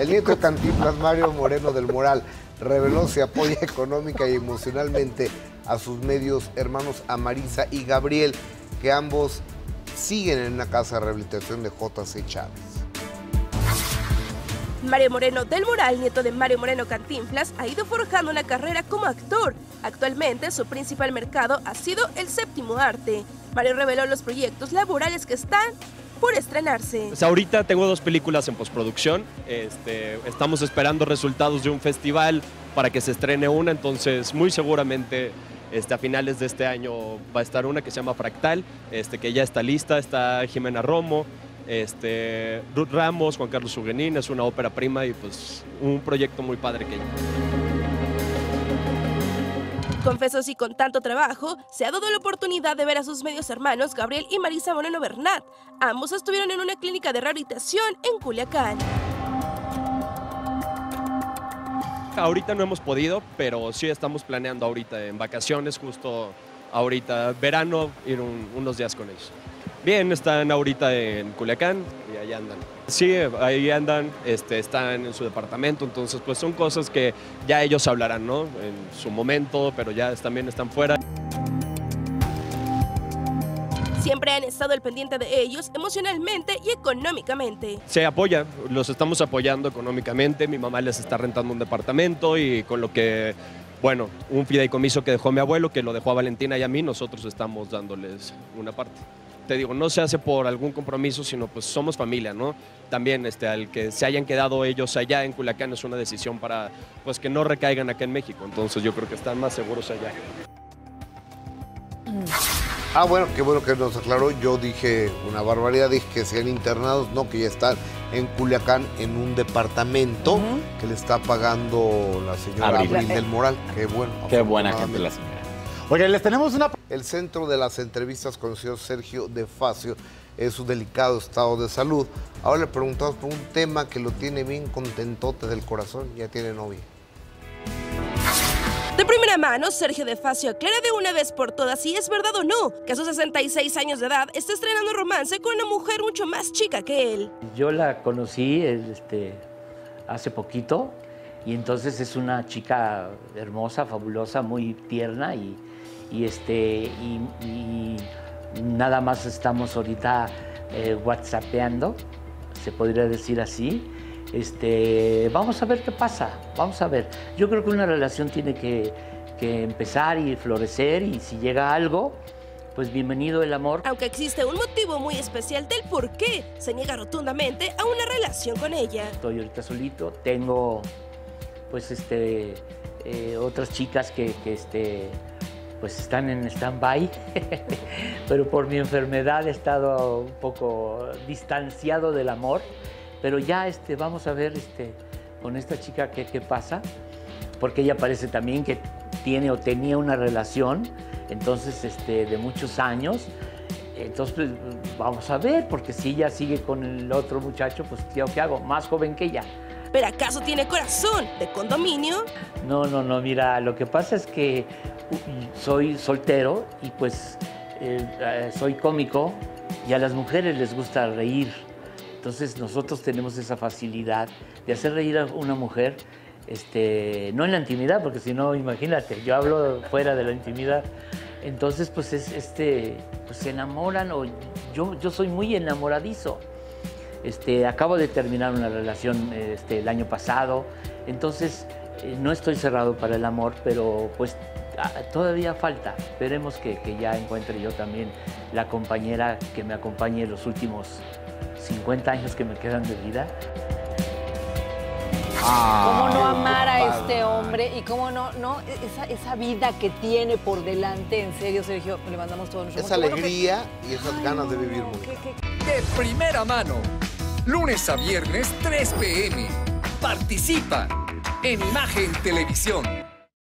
El nieto de Cantinflas, Mario Moreno del Moral, reveló se apoya económica y emocionalmente a sus medios hermanos, a Marisa y Gabriel, que ambos siguen en una casa de rehabilitación de J.C. Chávez. Mario Moreno del Moral, nieto de Mario Moreno Cantinflas, ha ido forjando una carrera como actor. Actualmente su principal mercado ha sido el séptimo arte. Mario reveló los proyectos laborales que están por estrenarse. Pues ahorita tengo 2 películas en postproducción. Estamos esperando resultados de un festival para que se estrene una, entonces muy seguramente a finales de este año va a estar una que se llama Fractal, que ya está lista. Está Jimena Romo, Ruth Ramos, Juan Carlos Suguenín. Es una ópera prima y pues un proyecto muy padre que confesó si con tanto trabajo se ha dado la oportunidad de ver a sus medios hermanos Gabriel y Marisa Moreno Vernat. Ambos estuvieron en una clínica de rehabilitación en Culiacán. Ahorita no hemos podido, pero sí estamos planeando ahorita en vacaciones, justo ahorita verano, ir unos días con ellos. Bien, están ahorita en Culiacán y ahí andan. Sí, ahí andan, están en su departamento, entonces pues son cosas que ya ellos hablarán, ¿no? En su momento, pero ya también están fuera. Siempre han estado al pendiente de ellos emocionalmente y económicamente. Se apoya, los estamos apoyando económicamente. Mi mamá les está rentando un departamento y con lo que, bueno, un fideicomiso que dejó mi abuelo, que lo dejó a Valentina y a mí, nosotros estamos dándoles una parte. Te digo, no se hace por algún compromiso, sino pues somos familia, ¿no? También al que se hayan quedado ellos allá en Culiacán es una decisión para pues que no recaigan acá en México. Entonces yo creo que están más seguros allá. Ah, bueno, qué bueno que nos aclaró. Yo dije una barbaridad, dije que sean internados, no, que ya están en Culiacán en un departamento que le está pagando la señora Abril del Moral. Qué bueno. Qué buena gente la señora. Oye, les tenemos una... El centro de las entrevistas con el señor Sergio De Facio es su delicado estado de salud. Ahora le preguntamos por un tema que lo tiene bien contentote del corazón, ya tiene novia. De primera mano, Sergio De Facio aclara de una vez por todas si es verdad o no que a sus 66 años de edad está estrenando romance con una mujer mucho más chica que él. Yo la conocí hace poquito y entonces es una chica hermosa, fabulosa, muy tierna y nada más estamos ahorita whatsappeando, se podría decir así. Vamos a ver qué pasa, vamos a ver. Yo creo que una relación tiene que empezar y florecer, y si llega algo, pues bienvenido el amor. Aunque existe un motivo muy especial del por qué se niega rotundamente a una relación con ella. Estoy ahorita solito, tengo pues otras chicas que pues están en stand-by, pero por mi enfermedad he estado un poco distanciado del amor. Pero ya vamos a ver con esta chica qué pasa, porque ella parece también que tiene o tenía una relación, entonces de muchos años. Entonces pues, vamos a ver, porque si ella sigue con el otro muchacho, pues ¿qué hago? Más joven que ella. ¿Pero acaso tiene corazón de condominio? No, no, no, mira, lo que pasa es que soy soltero y pues soy cómico y a las mujeres les gusta reír. Entonces nosotros tenemos esa facilidad de hacer reír a una mujer, no en la intimidad, porque si no, imagínate, yo hablo fuera de la intimidad. Entonces, pues, pues se enamoran, o yo soy muy enamoradizo. Acabo de terminar una relación el año pasado, entonces no estoy cerrado para el amor, pero pues todavía falta. Esperemos que ya encuentre yo también la compañera que me acompañe en los últimos 50 años que me quedan de vida. ¿Cómo no amar a este hombre? Y cómo no esa vida que tiene por delante. En serio, Sergio, le mandamos todo nuestro... Esa alegría y esas ganas de vivir. De primera mano, lunes a viernes, 3 p.m. Participa en Imagen Televisión.